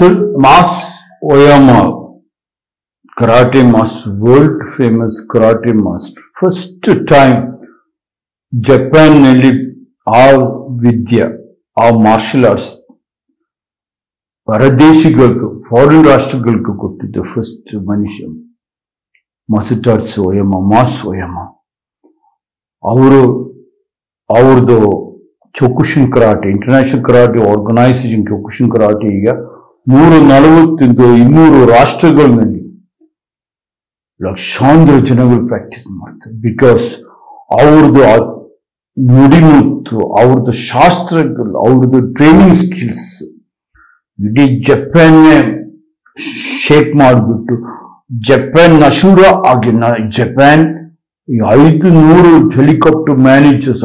Master Mas Oyama, karate master, world famous karate master. First time Japan nearly all Vidya, all martial arts, Paradesigalku, foreign rashtragalku kotti the first manisham. Masatatsu Oyama, Mas Oyama. Avurdu Kyokushin karate, international karate organization Kyokushin karate ಈಗ 342 ರಾಷ್ಟ್ರಗಳಲ್ಲಿ ಲಕ್ಷಾಂತರ ಜನಗಳು practice ಮಾಡ್ತಾರೆ because ಅವರದು ನುಡಿಮುತ್ತು ಅವರದು ಶಾಸ್ತ್ರಗಳು ಅವರದು training skills ಇಡೀ ಜಪಾನ್ ಶೇಕ್ ಮಾಡಿಬಿಟ್ಟು ಜಪಾನ್ ನಶೂರ ಆಗಿನ Japan 500 helicopter managers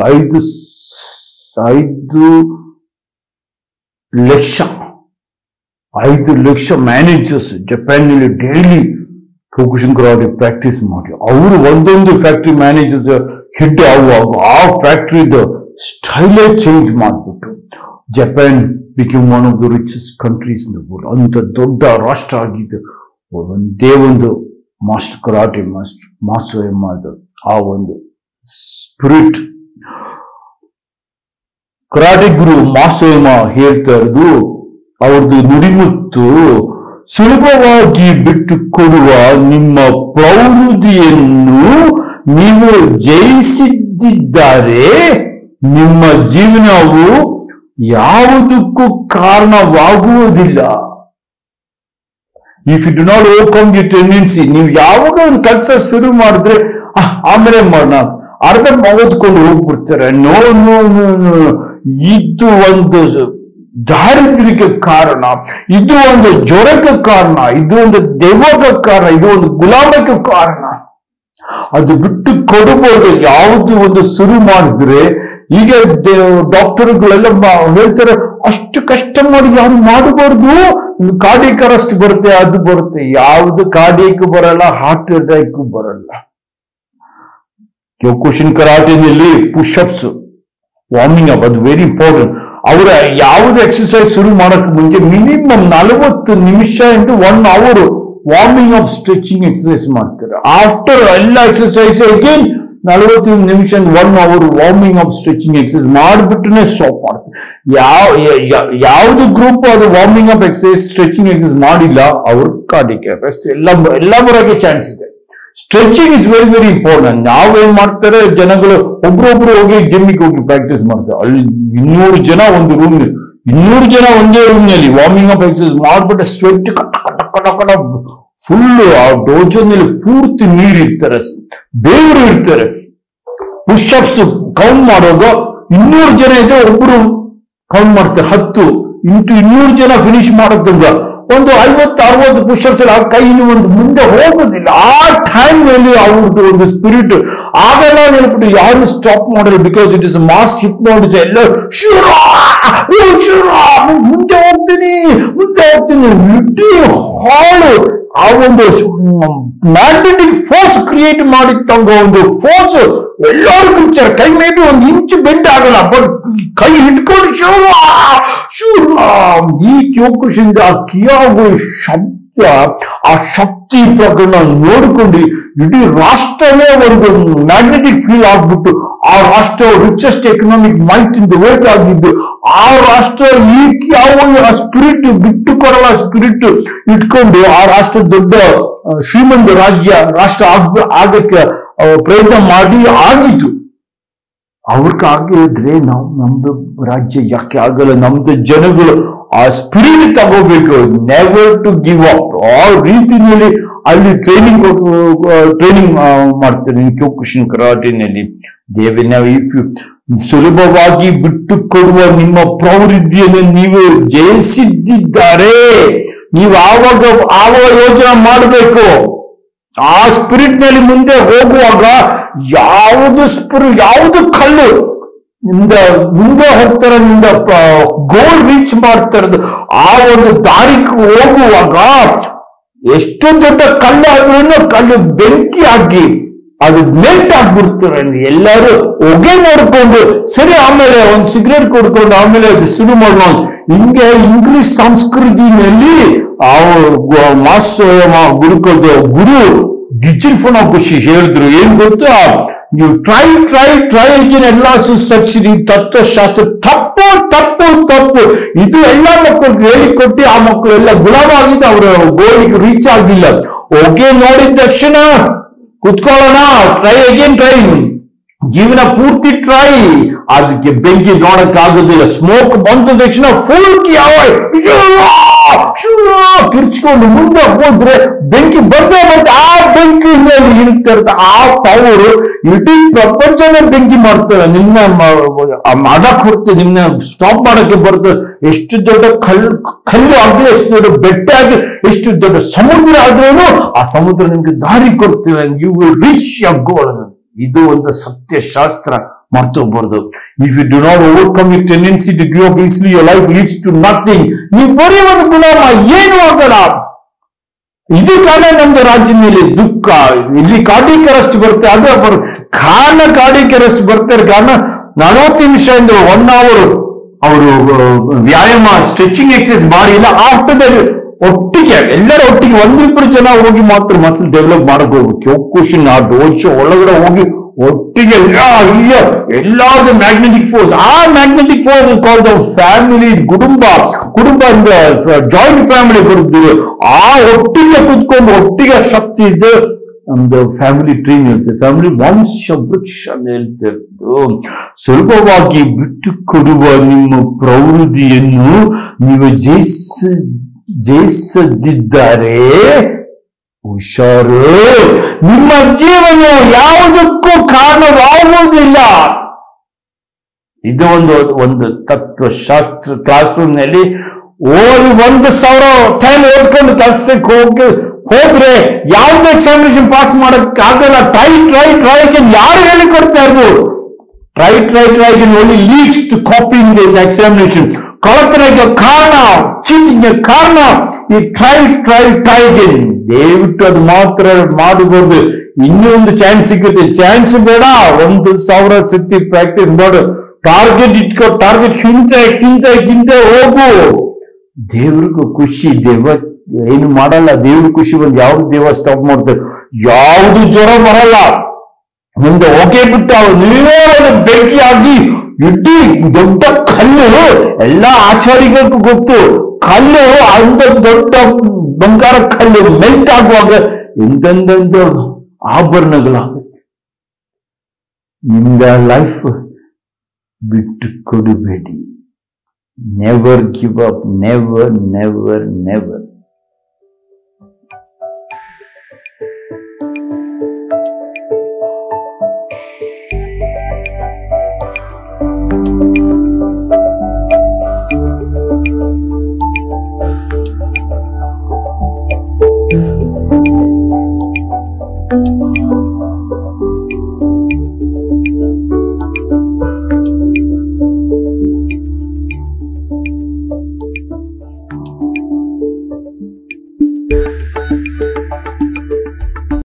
5 lakh managers Japan ನಲ್ಲಿ ಡೈಲಿ Kyokushin karate ಪ್ರಾಕ್ಟೀಸ್ ಮಾಡಿ ಅವರು ಒಂದೊಂದು ಫ್ಯಾಕ್ಟರಿ ಮ್ಯಾನೇಜರ್ಸ್ ಹಿಟ್ ಆಗುವಾಗ ಆ ಫ್ಯಾಕ್ಟರಿದ ಸ್ಟೈಲೇ ಚೇಂಜ್ ಮಾಡಿಬಿಟ್ಟು Japan became one of the richest countries in the world. ಅಂತ ದೊಡ್ಡ ರಾಷ್ಟ್ರ ಆಗಿದ್ದು ಒಂದೇ ಒಂದು master karate master Mas Oyama ಆ ಒಂದು spirit Karate Guru Mas Oyama ಹೇಳ್ತಾರದು ಅವರದು ನುಡಿಮುತ್ತು ಸುಲಭವಾಗಿ ಬಿಟ್ಟು ಕೊಡುವ ನಿಮ್ಮ ಪ್ರವೃತ್ತಿಯನ್ನು ನೀವು ಜಯಿಸಿದ್ದಿದ್ದಾರೆ ನಿಮ್ಮ ಜೀವನವು ಯಾವುದಕ್ಕೂ ಕಾರಣವಾಗುವುದಿಲ್ಲ If you do not overcome your tendency ನೀವು ಯಾವಾಗ ಒಂದು ಕೆಲಸ ಶುರು ಮಾಡಿದ್ರೆ ಆಮೇಲೆ ಮಾಡೋಣ ಅರ್ಧ ಮಗದ್ಕೊಂಡು ಹೋಗ್ಬಿಡ್ತಾರೆ ನೋ ನೋ ನೋ ಇದು ಒಂದು ದಾರಿದ್ರ್ಯಕ್ಕೆ ಕಾರಣ ಇದು ಒಂದು ಜ್ವರಕ್ಕೆ ಕಾರಣ ಇದು ಒಂದು ದೆವ್ವಕ್ಕೆ ಕಾರಣ ಇದು ಒಂದು ಗುಲಾಮಕ್ಕೆ ಕಾರಣ ಅದು ಬಿಟ್ಟು ಕೊಡಬಹುದು ಯಾವುದು ಒಂದು ಶುರು ಮಾಡಿದ್ರೆ ಈಗ ಡಾಕ್ಟರ್ಗಳೆಲ್ಲ ಹೇಳ್ತಾರೆ ಅಷ್ಟು ಕಷ್ಟ ಮಾಡಿ ಯಾರು ಮಾಡಬಾರ್ದು ಕಾರ್ಡಿಯಕ್ ಅರೆಸ್ಟ್ ಬರುತ್ತೆ ಅದು ಬರುತ್ತೆ ಯಾವುದು ಕಾರ್ಡಿಯಕ್ ಬರಲ್ಲ ಹಾರ್ಟ್ ಅಟ್ಯಾಕ್ ಬರಲ್ಲ Kyokushin karate nalli push-ups, warming up, that's very important. Avara yavadu exercise shuru madakke munche minimum 40 nimisha into 1 hour warming up stretching exercise madtare. After all exercise again 40 nimisha into 1 hour warming up stretching exercise madbittune stop madtare. Yavadu group adu warming up exercise stretching exercise madilla avaru cardiac arrest ella barake chance ide. Stretching is very very important. ನಾವೇನ್ ಮಾಡ್ತಾರೆ ಜನಗಳು ಒಬ್ರೊಬ್ರು ಹೋಗಿ ಜಿಮ್ಮಿಗೆ ಹೋಗಿ practice ಮಾಡ್ತಾರೆ ಅಲ್ಲಿ 200 ಜನ ಒಂದೇ room ನಲ್ಲಿ ವಾರ್ಮಿಂಗ್ ಅಪ್ ಎಕ್ಸರ್ಸೈಸ್ ಮಾಡ್ಬಿಟ್ಟು ಸ್ವೆಟ್ ಫುಲ್ ಆ ಡೋಜೋನಲ್ಲಿ ಪೂರ್ತಿ ನೀರು ಇರ್ತಾರೆ ಬೇವರು ಇರ್ತಾರೆ ಪುಷ್ ಅಪ್ಸ್ ಕೌಂಟ್ ಮಾಡೋದು 200 ಜನ ಇದೆ ಒಬ್ರು ಕೌಂಟ್ ಮಾಡ್ತಾರೆ 10 ಇಂಟು 200 ಜನ ಫಿನಿಶ್ ಮಾಡೋದ್ರಿಂದ ಒಂದು 50-60 ಪುಷರ್ಸಲ್ಲಿ ಆ ಕೈಲಿ ಒಂದು ಮುಂದೆ ಹೋಗೋದಿಲ್ಲ ಆ ಟೈಮ್ ನಲ್ಲಿ ಅವ್ರದ್ದು ಒಂದು ಸ್ಪಿರಿಟ್ ಆಗಲ್ಲ ಹೇಳ್ಬಿಟ್ಟು ಯಾರು ಸ್ಟಾಪ್ ಮಾಡೋದು because it is mass hypnotise ಎಲ್ಲ ಮುಂದೆ ಹೋಗ್ತೀನಿ ಇಡೀ ಹಾಳು ಆ ಒಂದು ಮ್ಯಾಗ್ನೆಟಿಕ್ ಫೋರ್ಸ್ ಕ್ರಿಯೇಟ್ ಮಾಡಿ ತಂಗೋ ಒಂದು ಫೋರ್ಸ್ ಎಲ್ಲರೂ ಕುರ್ಚಾರ ಕೈ ಮೇಲೆ ಒಂದು ಇಂಚು ಬೆಂಡ್ ಆಗಲ್ಲ ಬಟ್ ಕೈ ಹಿಡ್ಕೊಂಡು ಈ ಕ್ಯೋಕುಶಿಂದ ಆ ಕಿಯಾಗೋ ಶಬ್ದ ಆ ಶಕ್ತಿ ಪ್ರಕರಣ ನೋಡ್ಕೊಂಡು ಇಡೀ ರಾಷ್ಟ್ರವೇ ಒಂದು ಮ್ಯಾಗ್ನೆಟಿಕ್ ಫೀಲ್ ಆಗ್ಬಿಟ್ಟು ಆ ರಾಷ್ಟ್ರ richest economic might in the world ಆಗಿದ್ದು ಆ ರಾಷ್ಟ್ರ ಈ ಕಿಯಾಗೋ ಆ ಸ್ಪಿರಿಟ್ ಬಿಟ್ಟುಕೊಡಲ್ಲ ಸ್ಪಿರಿಟ್ ಇಟ್ಕೊಂಡು ಆ ರಾಷ್ಟ್ರ ದೊಡ್ಡ ಶ್ರೀಮಂತ ರಾಷ್ಟ್ರ ಆಗಕ್ಕೆ ಪ್ರಯತ್ನ ಮಾಡಿ ಆಗಿದ್ದು ಅವ್ರಿಗಾಗಿದ್ರೆ ನಾವು ನಮ್ದು ರಾಜ್ಯ ಯಾಕೆ ಆಗಲ್ಲ ನಮ್ದು ಜನಗಳು ಆ ಸ್ಪಿರಿಟ್ ತಗೋಬೇಕು ನೆವರ್ ಟು ಗಿವ್ ಅಪ್ ಆ ರೀತಿಯಲ್ಲಿ ಅಲ್ಲಿ ಟ್ರೈನಿಂಗ್ ಮಾಡ್ತಾರೆ ಕ್ಯೋಕುಶಿನ್ ಕರಾಟೆನಲ್ಲಿ ದೇವಿನ ಸುಲಭವಾಗಿ ಬಿಟ್ಟು ಕೊಡುವ ನಿಮ್ಮ ಪ್ರವೃತ್ತಿಯನ್ನು ನೀವು ಜಯಿಸಿದ್ದಿದ್ದಾರೆ ನೀವು ಆವಾಗ ಯೋಚನೆ ಮಾಡಬೇಕು ಆ ಸ್ಪಿರಿಟ್ ನಲ್ಲಿ ಮುಂದೆ ಹೋಗುವಾಗ ಯಾವುದು ಕಲ್ಲು ನಿಮ್ದ ಮುಂದೆ ಹೋಗ್ತಾರ ನಿಮ್ದ ಗೋಲ್ ರೀಚ್ ಮಾಡ್ತಾರದು ಆ ಒಂದು ದಾರಿಗೆ ಹೋಗುವಾಗ ಎಷ್ಟು ದೊಡ್ಡ ಕಲ್ಲು ಬೆಂಕಿ ಹಾಕಿ ಆ ಅದು ಮೆಲ್ಟ್ ಆಗ್ಬಿಡ್ತಾರೆ ಎಲ್ಲರೂ ಹೊಗೆ ನೋಡ್ಕೊಂಡು. ಸರಿ ಆಮೇಲೆ ಒಂದು ಸಿಗರೇಟ್ ಕೊಡ್ಕೊಂಡು ಆಮೇಲೆ ಶುರು ಮಾಡೋಣ. ಹಿಂಗೆ ಇಂಗ್ಲಿಷ್ ಸಂಸ್ಕೃತಿನಲ್ಲಿ ಮಾಸ್ ಓಯಾಮ ಗುರುಕದ ಗುರು ಗಿಚಿಲ್ ಫುನಾಕೋಶಿ ಹೇಳಿದ್ರು ಏನ್ ಗೊತ್ತು, ನೀವು ಟ್ರೈ ಟ್ರೈ ಟ್ರೈ ಎಲ್ಲ ಸುಸರ್ಸಿರಿ, ತತ್ವಶಾಸ್ತ್ರ ತಪ್ಪು ತಪ್ಪು ತಪ್ಪು ಇದು ಎಲ್ಲ ಮಕ್ಕಳಿಗೆ ಹೇಳಿಕೊಟ್ಟು ಆ ಮಕ್ಕಳು ಎಲ್ಲ ಗುಲಾಮಾಗಿದ್ದು ಅವರ ಗೋಲಿಗೆ ರೀಚ್ ಆಗಿಲ್ಲ. ಹೊಗೆ ನೋಡಿದ ತಕ್ಷಣ ಕುತ್ಕೊಳ್ಳೋಣ, ಟ್ರೈ ಅಗೇನ್ ಟ್ರೈ, ಜೀವನ ಪೂರ್ತಿ ಟ್ರೈ. ಅದಕ್ಕೆ ಬೆಂಕಿ ನೋಡಕ್ ಆಗೋದಿಲ್ಲ, ಸ್ಮೋಕ್ ಬಂದ ತಕ್ಷಣ ಫುಲ್ ಕಿರ್ಚ್ಕೊಂಡು ಮುಂದೆ ಹೋದ್ರೆ ಬೆಂಕಿ ಬಂದೇ ಬಂದ. ಆ ಬೆಂಕಿ ಇರ್ತಾರ ಆ ಪವರು ಇಡೀ ಪ್ರಪಂಚನೇ ಬೆಂಕಿ ಮಾಡ್ತಾರೆ, ನಿನ್ನ ಅದಕ್ಕೆ ಹೊರತು ನಿನ್ನ ಸ್ಟಾಪ್ ಮಾಡಕ್ಕೆ ಬರ್ತದೆ. ಎಷ್ಟು ದೊಡ್ಡ ಕಲ್ಲು ಆಗ್ಲಿ, ಎಷ್ಟು ದೊಡ್ಡ ಬೆಟ್ಟ ಆಗ್ಲಿ, ಎಷ್ಟು ದೊಡ್ಡ ಸಮುದ್ರ ಆದ್ರೂ ಆ ಸಮುದ್ರ ನಿಮ್ಗೆ ದಾರಿ ಕೊಡ್ತೀರ, you will reach your goal. ಇದು ಒಂದು ಸತ್ಯಶಾಸ್ತ್ರ, ಮರ್ತೋಗ್ಬಾರ್ದು. If you do not overcome your tendency to give up easily your life leads to nothing. ನೀವು ಬರೀ ಒಂದು ಗುಲಾಮ, ಏನು ಆಗಲ್ಲ. ಇದು ತಾನೇ ನಮ್ದು ರಾಜ್ಯದಲ್ಲಿ ದುಃಖ. ಇಲ್ಲಿ ಕಾಡೀಕರಷ್ಟು ಬರುತ್ತೆ, ಅದು ಕಾರಣ ಕಾಡೀಕರಷ್ಟು ಬರ್ತಾರೆ. ಕಾರಣ 40 ನಿಮಿಷ ಅಂದ್ರೆ 1 hour ಅವರು ವ್ಯಾಯಾಮ ಸ್ಟ್ರೆಚಿಂಗ್ ಎಕ್ಸರ್ಸೈಸ್ ಮಾಡಿಲ್ಲ. ಆಫ್ಟರ್ ದಟ್ ಒಟ್ಟಿಗೆ ಎಲ್ಲರೂ ಒಟ್ಟಿಗೆ ಒಂದಿಬ್ಬರು ಜನ ಹೋಗಿ ಮಾತ್ರ ಮಸಲ್ ಡೆವಲಪ್ ಮಾಡಬಹುದು. ಕ್ಯೋಕುಶಿನ್ ಆ ಡೋಚ್ ಒಳಗಡೆ ಹೋಗಿ ಒಟ್ಟಿಗೆ ಎಲ್ಲಾರ್ದು ಮ್ಯಾಗ್ನೆಟಿಕ್ ಫೋರ್ಸ್, ಆ magnetic force is called family, ಕುಟುಂಬ. ಕುಟುಂಬ ಅಂದ್ರೆ ಜಾಯಿಂಟ್ ಫ್ಯಾಮಿಲಿ ಬರುತ್ತದೆ. ಆ ಒಟ್ಟಿಗೆ ಕುತ್ಕೊಂಡು ಒಟ್ಟಿಗೆ ಶಕ್ತಿ ಇದೆ. ನಮ್ದು ಫ್ಯಾಮಿಲಿ ಟ್ರೀ ಹೇಳ್ತೇವೆ, ಫ್ಯಾಮಿಲಿ ವಂಶ ವೃಕ್ಷ ಹೇಳ್ತೇವೆ. ಸುಲಭವಾಗಿ ಬಿಟ್ಟು ಕೊಡುವ ನಿಮ್ಮ ಪ್ರವೃತ್ತಿಯನ್ನು ನೀವು ಜಯಿಸದಿದ್ದರೆ ಹುಷಾರು. ನಿಮ್ಮ ಜೀವನ ಯಾವುದಕ್ಕೂ ಕಾರಣವಾಗುವುದಿಲ್ಲ. ಇದು ಒಂದು ಒಂದು ತತ್ವಶಾಸ್ತ್ರ. ಕ್ಲಾಸ್ ರೂಮ್ ನಲ್ಲಿ ಓದಿ 1,000 ಟೈಮ್ ಓದ್ಕೊಂಡು ಕೆಲಸಕ್ಕೆ ಹೋದ್ರೆ ಯಾವ್ದು ಎಕ್ಸಾಮಿನೇಷನ್ ಪಾಸ್ ಮಾಡಕ್ ಆಗಲ್ಲ. ಟ್ರೈ ಟ್ರೈ ಟ್ರೈ ಯಾರು ಹೇಳಿಕೊಡ್ತಾ ಇದ್ರು? Try try try only leads to copying examination. ಕಳತನಕ್ಕೆ ಕಾರಣ, ಚೀಟಿಂಗ್ಗೆ ಕಾರಣ ಈ ಟ್ರೈ ಟ್ರೈ ಟ್ರೈ. ದಯವಿಟ್ಟು ಅದು ಮಾತ್ರ ಮಾಡಬಹುದು. ಇನ್ನೂ ಒಂದು ಚಾನ್ಸ್ ಸಿಗುತ್ತೆ. ಚಾನ್ಸ್ ಬೇಡ, 1,000 ಸತಿ ಪ್ರಾಕ್ಟೀಸ್ ಮಾಡು. ಟಾರ್ಗೆಟ್ ಇಟ್ಕೋ, ಟಾರ್ಗೆಟ್ ಹಿಂದೆ ಹೋಗು. ದೇವ್ರಿಗೂ ಖುಷಿ, ದೇವ ಏನು ಮಾಡಲ್ಲ. ದೇವ್ರ ಖುಷಿ ಬಂದು ಯಾವ್ದು ದೇವ ಸ್ಟಾಪ್ ಮಾಡ್ತಾರೆ? ಯಾವ್ದು ಜ್ವರ ಬರಲ್ಲ. ಮುಂದೆ ಹೋಗೇ ಬಿಟ್ಟು ನೀವೇ ಬೆಂಕಿ ಆಗಿ ಇಡೀ ದೊಡ್ಡ ಕಲ್ಲು, ಎಲ್ಲಾ ಆಚಾರಿಗಳಿಗೂ ಗೊತ್ತು, ಕಲ್ಲು ಅಂತ ದೊಡ್ಡ ಬಂಗಾರ ಕಲ್ಲು ಮೆಲ್ಟ್ ಆಗುವಾಗ ಎಂದೆಂದೆಂದು ಆಭರಣಗಳಾಗುತ್ತೆ. ನಿಮ್ದ ಲೈಫ್ ಬಿಟ್ಟು ಕೊಡಬೇಡಿ. Never give up, never never never.